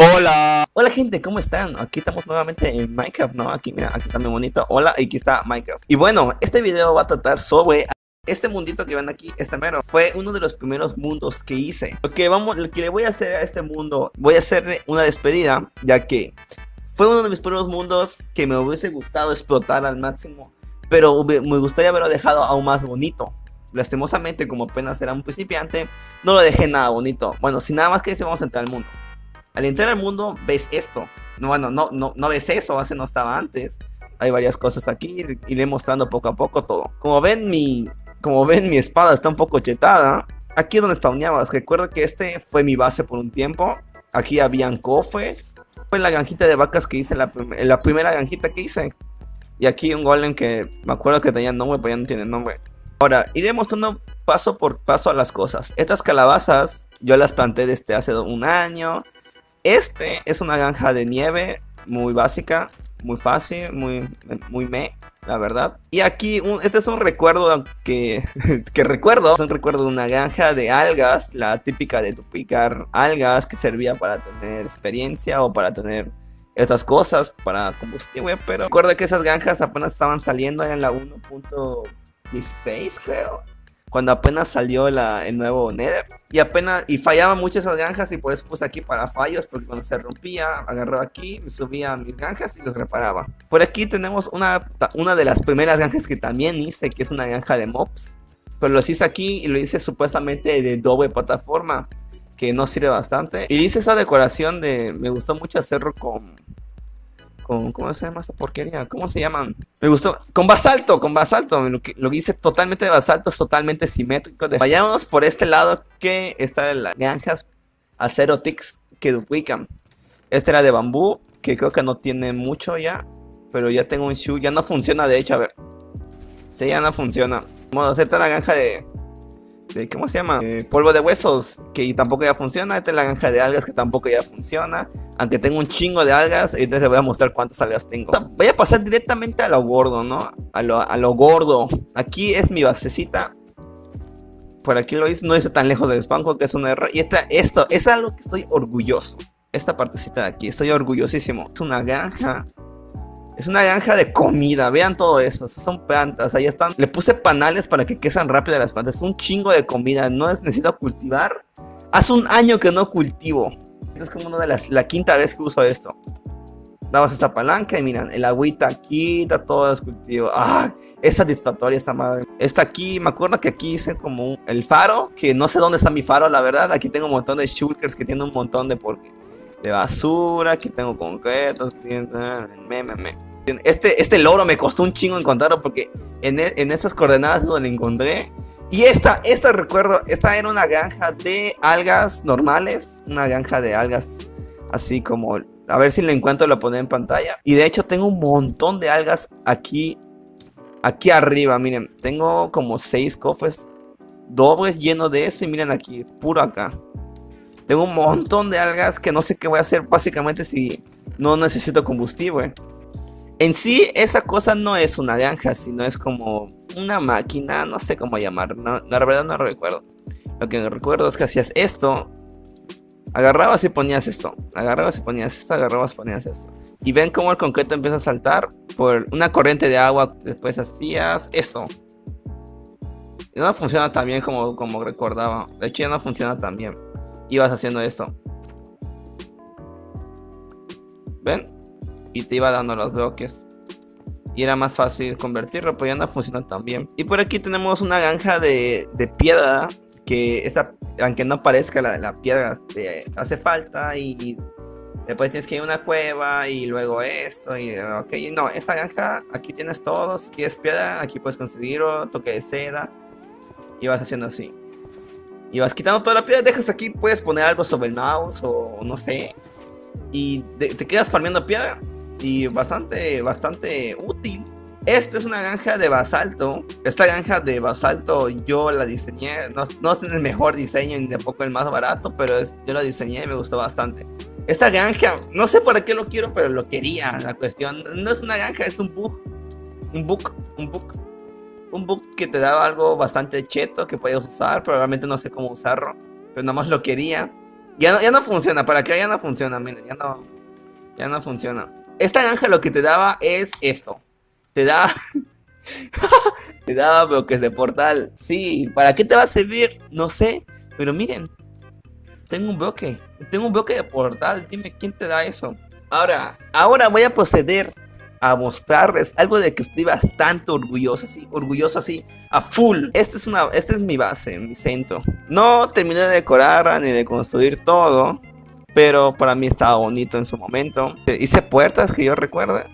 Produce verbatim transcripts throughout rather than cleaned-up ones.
Hola, hola gente, ¿cómo están? Aquí estamos nuevamente en Minecraft, ¿no? Aquí, mira, aquí está muy bonito. Hola, aquí está Minecraft. Y bueno, este video va a tratar sobre este mundito que ven aquí, este mero. Fue uno de los primeros mundos que hice. Lo que, vamos, lo que le voy a hacer a este mundo, voy a hacerle una despedida, ya que fue uno de mis primeros mundos que me hubiese gustado explotar al máximo, pero me gustaría haberlo dejado aún más bonito. Lastimosamente, como apenas era un principiante, no lo dejé nada bonito. Bueno, sin nada más que decir, vamos a entrar al mundo. Al entrar al mundo ves esto. Bueno, no, no, no ves eso, hace no estaba antes. Hay varias cosas aquí, iré mostrando poco a poco todo. Como ven, mi, como ven, mi espada está un poco chetada. Aquí es donde spawneabas. Recuerda que este fue mi base por un tiempo. Aquí habían cofres. Fue la granjita de vacas que hice, la, prim la primera granjita que hice. Y aquí un golem que me acuerdo que tenía nombre, pero ya no tiene nombre. Ahora, iré mostrando paso por paso a las cosas. Estas calabazas yo las planté desde hace un año. Este es una granja de nieve muy básica, muy fácil, muy, muy me, la verdad. Y aquí, un, este es un recuerdo que, que recuerdo. Es un recuerdo de una granja de algas, la típica de picar algas, que servía para tener experiencia o para tener estas cosas, para combustible. Pero recuerda que esas granjas apenas estaban saliendo, eran la uno punto dieciséis, creo, cuando apenas salió la, el nuevo Nether. Y apenas, y fallaban mucho esas granjas, y por eso puse aquí para fallos, porque cuando se rompía, agarraba aquí, me subía a mis granjas y los reparaba. Por aquí tenemos una, una de las primeras granjas que también hice, que es una granja de mobs. Pero los hice aquí, y lo hice supuestamente de doble plataforma, que no sirve bastante. Y hice esa decoración de, me gustó mucho hacerlo con... Con, ¿Cómo se llama esta porquería? ¿Cómo se llaman? Me gustó. Con basalto, con basalto. Lo que, lo que hice totalmente de basalto, es totalmente simétrico. De... Vayamos por este lado que está en las granjas acero ticks que duplican. Este era de bambú, que creo que no tiene mucho ya. Pero ya tengo un shoe. Ya no funciona, de hecho, a ver. Sí, ya no funciona. Bueno, esta es la granja de... de ¿Cómo se llama? Eh, polvo de huesos, que tampoco ya funciona. Esta es la granja de algas, que tampoco ya funciona. Aunque tengo un chingo de algas, entonces les voy a mostrar cuántas algas tengo. Voy a pasar directamente a lo gordo, ¿no? A lo, a lo gordo. Aquí es mi basecita. Por aquí lo hice, no hice tan lejos del spawn, que es un error. Y esta, esto es algo que estoy orgulloso. Esta partecita de aquí, estoy orgullosísimo. Es una granja. Es una granja de comida, vean todo eso. Esas son plantas, ahí están. Le puse panales para que crezcan rápido las plantas. Es un chingo de comida, no es necesito cultivar. Hace un año que no cultivo. Es como una de las, la quinta vez que uso esto. Dabas esta palanca y miran, el agüita quita todos los cultivos. ¡Ah! Es satisfactoria esta madre. Esta aquí, me acuerdo que aquí hice como un, el faro, que no sé dónde está mi faro, la verdad. Aquí tengo un montón de shulkers que tienen un montón de porqué. De basura, aquí tengo concretos. Me, me, me. Este, este logro me costó un chingo encontrarlo, porque en, en estas coordenadas es donde lo encontré. Y esta, esta recuerdo, esta era una granja de algas normales. Una granja de algas así como... A ver si lo encuentro, lo pondré en pantalla. Y de hecho tengo un montón de algas aquí. Aquí arriba, miren. Tengo como seis cofres dobles llenos de eso. Y miren aquí, puro acá. Tengo un montón de algas que no sé qué voy a hacer básicamente si no necesito combustible. En sí, esa cosa no es una granja, sino es como una máquina, no sé cómo llamar. No, la verdad no lo recuerdo. Lo que recuerdo es que hacías esto, agarrabas y ponías esto, agarrabas y ponías esto, agarrabas y ponías esto. Y ven cómo el concreto empieza a saltar por una corriente de agua, después hacías esto. Y no funciona tan bien como, como recordaba, de hecho ya no funciona tan bien. Ibas haciendo esto. ¿Ven? Y te iba dando los bloques. Y era más fácil convertirlo, pero ya no funciona tan bien. Y por aquí tenemos una granja de, de piedra. Que esta, aunque no parezca la, la piedra, te hace falta. Y, y después tienes que ir a una cueva. Y luego esto. Y ok, no, esta granja, aquí tienes todo. Si quieres piedra, aquí puedes conseguirlo. Toque de seda. Y vas haciendo así. Y vas quitando toda la piedra, dejas aquí, puedes poner algo sobre el mouse o no sé. Y te, te quedas farmeando piedra. Y bastante, bastante útil. Esta es una granja de basalto. Esta granja de basalto yo la diseñé. No, no es el mejor diseño ni tampoco el más barato, pero es, yo la diseñé y me gustó bastante. Esta granja, no sé para qué lo quiero, pero lo quería. La cuestión no es una granja, es un bug. Un bug, un bug. Un bug que te daba algo bastante cheto que podías usar, pero realmente no sé cómo usarlo. Pero nada más lo quería. Ya no, ya no funciona, para crear ya no funciona, miren, ya no, ya no funciona. Esta granja lo que te daba es esto. Te daba... te daba bloques de portal. Sí, ¿para qué te va a servir? No sé, pero miren. Tengo un bloque, tengo un bloque de portal. Dime, ¿quién te da eso? Ahora, ahora voy a proceder a mostrarles algo de que estoy bastante orgulloso, así, orgulloso así, a full. Esta es una, esta es mi base, mi centro. No terminé de decorar ni de construir todo, pero para mí estaba bonito en su momento. Hice puertas que yo recuerde.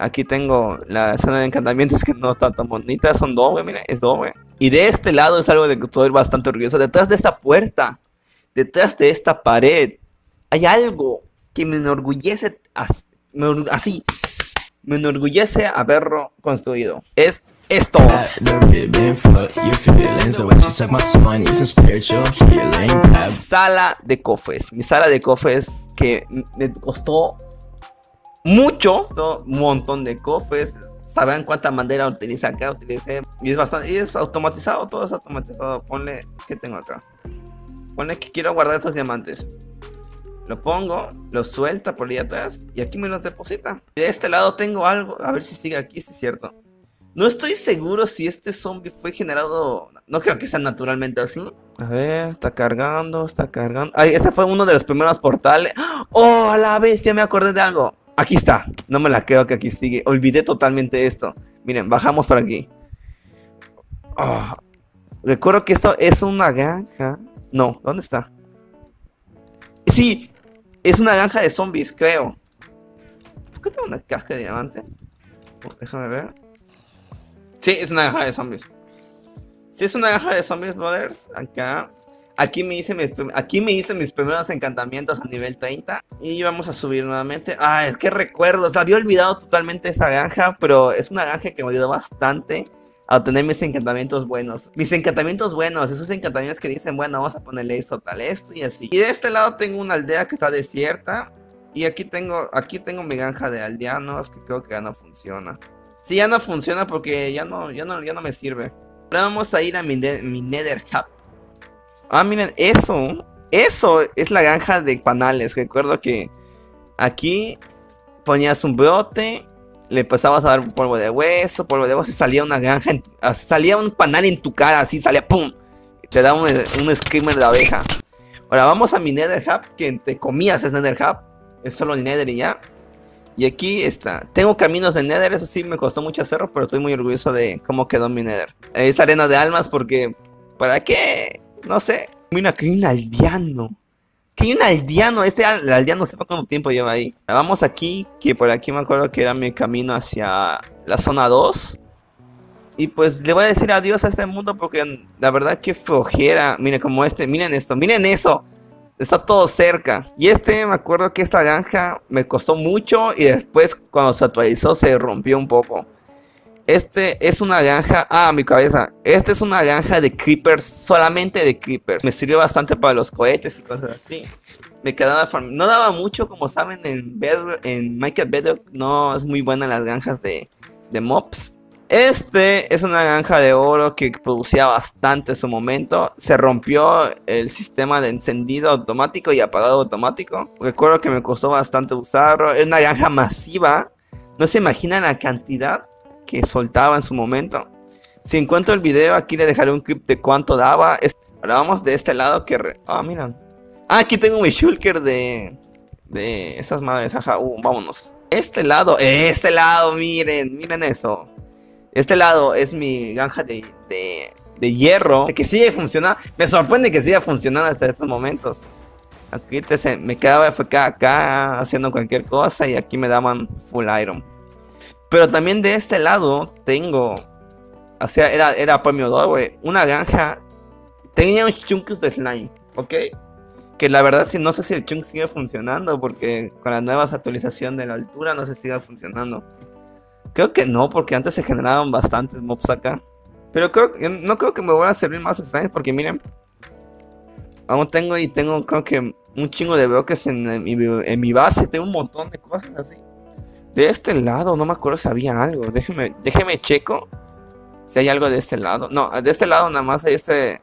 Aquí tengo la zona de encantamientos que no está tan bonita, son doble, mira, es doble. Y de este lado es algo de que estoy bastante orgulloso. Detrás de esta puerta, detrás de esta pared, hay algo que me enorgullece así. Me org así. Me enorgullece haberlo construido. Es esto. Sala de cofres. Mi sala de cofres que me costó mucho. Un montón de cofres. Saben cuánta madera utiliza acá. Utilicé. Y es bastante. Y es automatizado. Todo es automatizado. Ponle. ¿Qué tengo acá? Ponle que quiero guardar esos diamantes. Lo pongo, lo suelta por ahí atrás y aquí me los deposita. De este lado tengo algo, a ver si sigue aquí, si es cierto. No estoy seguro si este zombie fue generado, no creo que sea naturalmente así. A ver, está cargando, está cargando. Ay, ese fue uno de los primeros portales. ¡Oh, a la bestia! Me acordé de algo. Aquí está, no me la creo que aquí sigue. Olvidé totalmente esto. Miren, bajamos por aquí. Oh, recuerdo que esto es una granja. No, ¿dónde está? Sí. Es una granja de zombies, creo. ¿Por qué tengo una casca de diamante? Pues déjame ver. Sí, es una granja de zombies. Sí, es una granja de zombies, brothers. Acá. Aquí me hice mis, aquí me hice mis primeros encantamientos a nivel treinta. Y vamos a subir nuevamente. Ah, es que recuerdo. O sea, había olvidado totalmente esta granja. Pero es una granja que me ayudó bastante a obtener mis encantamientos buenos. Mis encantamientos buenos, esos encantamientos que dicen, bueno, vamos a ponerle esto, tal, esto y así. Y de este lado tengo una aldea que está desierta. Y aquí tengo, aquí tengo mi granja de aldeanos, que creo que ya no funciona. Sí, ya no funciona porque ya no, ya no, ya no me sirve. Ahora vamos a ir a mi, de, mi Nether Hub. Ah, miren, eso, eso es la granja de panales. Recuerdo que aquí ponías un brote, le pasabas a dar polvo de hueso, polvo de hueso y salía una granja, en, salía un panal en tu cara, así salía pum. Te da un, un screamer de abeja. Ahora vamos a mi Nether Hub, que entre comillas es Nether Hub, es solo el Nether y ya. Y aquí está, tengo caminos de Nether, eso sí me costó mucho hacerlo, pero estoy muy orgulloso de cómo quedó mi Nether. Es arena de almas porque, ¿para qué? No sé. Mira, que hay un aldeano. Que hay un aldeano, este al aldeano no sé cuánto tiempo lleva ahí. Vamos aquí, que por aquí me acuerdo que era mi camino hacia la zona dos. Y pues le voy a decir adiós a este mundo porque la verdad que flojera. Miren como este, miren esto, miren eso. Está todo cerca. Y este, me acuerdo que esta granja me costó mucho y después cuando se actualizó se rompió un poco. Este es una granja, ah, mi cabeza. Esta es una granja de creepers, solamente de creepers. Me sirvió bastante para los cohetes y cosas así. Me quedaba, no daba mucho, como saben, en, Bedrock, en Minecraft Bedrock no es muy buena las granjas de, de mobs. Este es una granja de oro que producía bastante en su momento. Se rompió el sistema de encendido automático y apagado automático. Recuerdo que me costó bastante usarlo. Es una granja masiva. No se imaginan la cantidad que soltaba en su momento. Si encuentro el video aquí le dejaré un clip de cuánto daba. Ahora vamos de este lado que... Re... Ah, miren. Ah, aquí tengo mi shulker de... De esas madres. Ajá, uh, vámonos. Este lado, este lado, miren, miren eso. Este lado es mi granja de, de, de hierro. Que sigue funcionando. Me sorprende que siga funcionando hasta estos momentos. Aquí te, me quedaba F K acá haciendo cualquier cosa y aquí me daban full iron. Pero también de este lado tengo, o sea, era, era premio de güey, una granja, tenía un chunkus de slime, ¿ok? Que la verdad sí, no sé si el chunk sigue funcionando, porque con las nuevas actualizaciones de la altura no se sigue funcionando. Creo que no, porque antes se generaban bastantes mobs acá. Pero creo, no creo que me vuelva a servir más slimes, porque miren, aún tengo y tengo creo que un chingo de bloques en, en, mi, en mi base, tengo un montón de cosas así. De este lado, no me acuerdo si había algo. Déjeme, déjeme checo si hay algo de este lado. No, de este lado nada más hay este,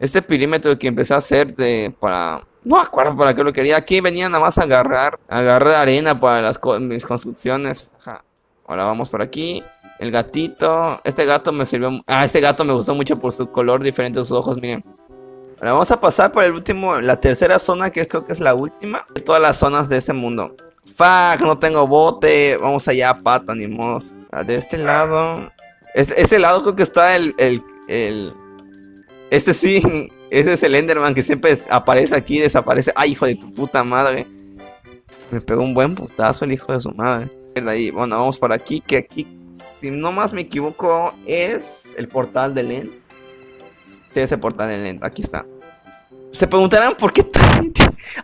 este perímetro que empecé a hacer de, para No me acuerdo para qué lo quería. Aquí venía nada más a agarrar, a agarrar arena para las co mis construcciones. Ajá. Ahora vamos por aquí. El gatito. Este gato me sirvió. Ah, este gato me gustó mucho por su color diferente de sus ojos, miren. Ahora vamos a pasar por el último, la tercera zona, que creo que es la última de todas las zonas de este mundo. Fuck, no tengo bote. Vamos allá a pata, ni modo. De este lado. Este, este lado creo que está el, el, el... Este sí. Ese es el Enderman que siempre aparece aquí y desaparece. ¡Ay, hijo de tu puta madre! Me pegó un buen putazo el hijo de su madre. Ahí. Bueno, vamos para aquí, que aquí, si no más me equivoco, es el portal del End. Sí, ese portal del End. Aquí está. Se preguntarán por qué...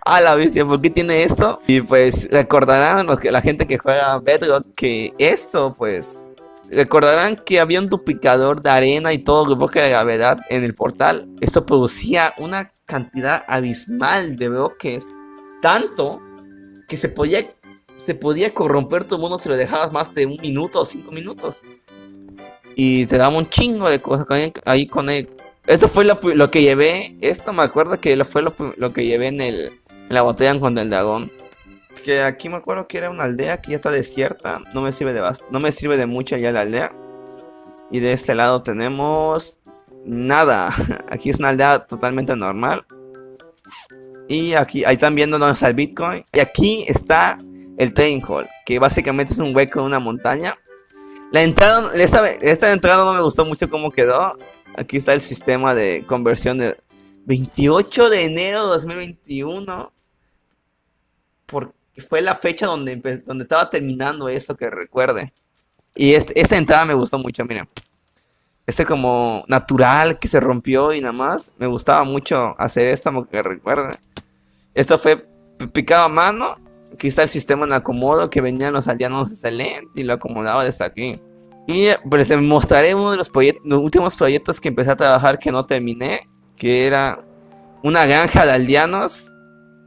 A la bestia, ¿por qué tiene esto? Y pues recordarán los que, la gente que juega Bedrock que esto, pues... Recordarán que había un duplicador de arena y todo el bloque de gravedad en el portal. Esto producía una cantidad abismal de bloques, tanto que se podía, se podía corromper tu mundo si lo dejabas más de un minuto o cinco minutos. Y te daba un chingo de cosas ahí con él. Esto fue lo, lo que llevé. Esto me acuerdo que fue lo, lo que llevé en, el, en la botella con el dragón. Que aquí me acuerdo que era una aldea que ya está desierta. No me sirve de no me sirve de mucho ya la aldea. Y de este lado tenemos nada. Aquí es una aldea totalmente normal. Y aquí, ahí están viendo dónde está el Bitcoin. Y aquí está el Trading Hall, que básicamente es un hueco en una montaña. La entrada, esta, esta entrada no me gustó mucho cómo quedó. Aquí está el sistema de conversión de veintiocho de enero de dos mil veintiuno. ¿Por qué? Fue la fecha donde, donde estaba terminando esto, que recuerde. Y este, esta entrada me gustó mucho, mira. Este como natural que se rompió y nada más. Me gustaba mucho hacer esta, que recuerde. Esto fue picado a mano. Aquí está el sistema en acomodo que venían los aldeanos excelentes y lo acomodaba desde aquí. Y pues les mostraré uno de los, los últimos proyectos que empecé a trabajar que no terminé. Que era una granja de aldeanos.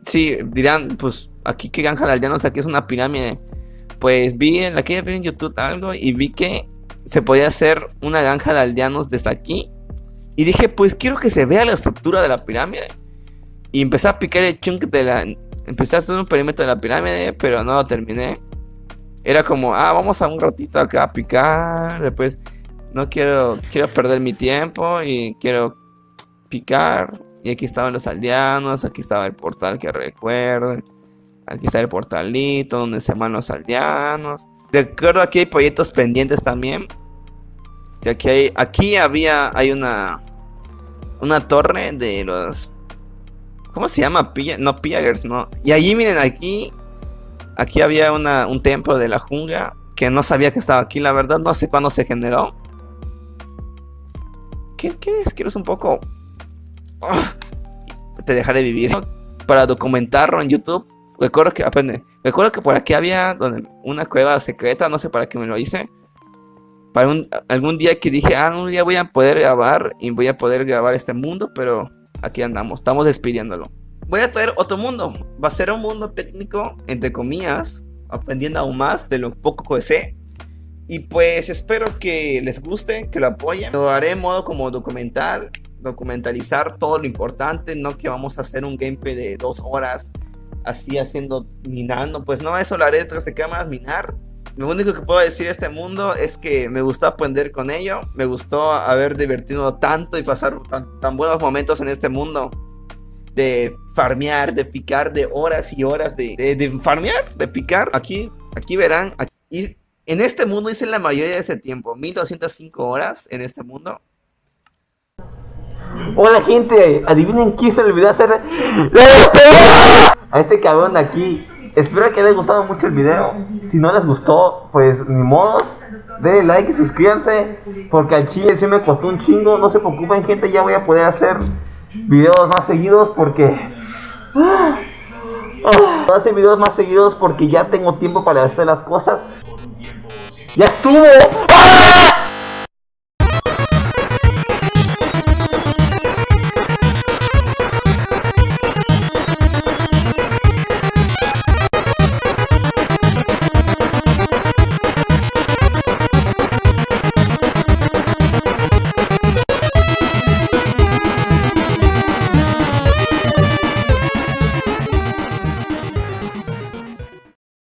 Sí, dirán, pues, aquí que granja de aldeanos, aquí es una pirámide. Pues vi en, aquí vi en YouTube algo y vi que se podía hacer una granja de aldeanos desde aquí. Y dije, pues quiero que se vea la estructura de la pirámide. Y empecé a picar el chunk de la... Empecé a hacer un perímetro de la pirámide, pero no lo terminé. Era como, ah, vamos a un ratito acá a picar. Después, no quiero, quiero perder mi tiempo y quiero picar. Y aquí estaban los aldeanos, aquí estaba el portal que recuerden. Aquí está el portalito donde se van los aldeanos. De acuerdo, aquí hay proyectos pendientes también. Que aquí hay, aquí había, hay una una torre de los... ¿Cómo se llama? Pilla, no, Pillagers, no. Y allí miren, aquí aquí había una, un templo de la jungla que no sabía que estaba aquí, la verdad. No sé cuándo se generó. ¿Qué, qué es? Quiero un poco... Oh, te dejaré vivir para documentarlo en YouTube. Recuerdo que aprende. Recuerdo que por aquí había una cueva secreta, no sé para qué me lo hice. Para un, algún día que dije, ah, un día voy a poder grabar y voy a poder grabar este mundo, pero aquí andamos, estamos despidiéndolo. Voy a traer otro mundo. Va a ser un mundo técnico, entre comillas, aprendiendo aún más de lo poco que sé. Y pues espero que les guste, que lo apoyen. Lo haré en modo como documental. Documentalizar todo lo importante, no que vamos a hacer un gameplay de dos horas así haciendo, minando, pues no, eso lo haré detrás de cámaras, minar. Lo único que puedo decir de este mundo es que me gustó aprender con ello, me gustó haber divertido tanto y pasar tan, tan buenos momentos en este mundo de farmear, de picar, de horas y horas de, de, de farmear, de picar. Aquí, aquí verán, aquí, en este mundo hice la mayoría de ese tiempo, mil doscientas cinco horas en este mundo. Hola gente, adivinen quién se olvidó hacer a este cabrón de aquí. Espero que les haya gustado mucho el video. Si no les gustó, pues ni modo. Denle like y suscríbanse, porque al chile sí me costó un chingo. No se preocupen gente, ya voy a poder hacer videos más seguidos porque voy a hacer videos más seguidos porque ya tengo tiempo para hacer las cosas. ¡Ya estuvo!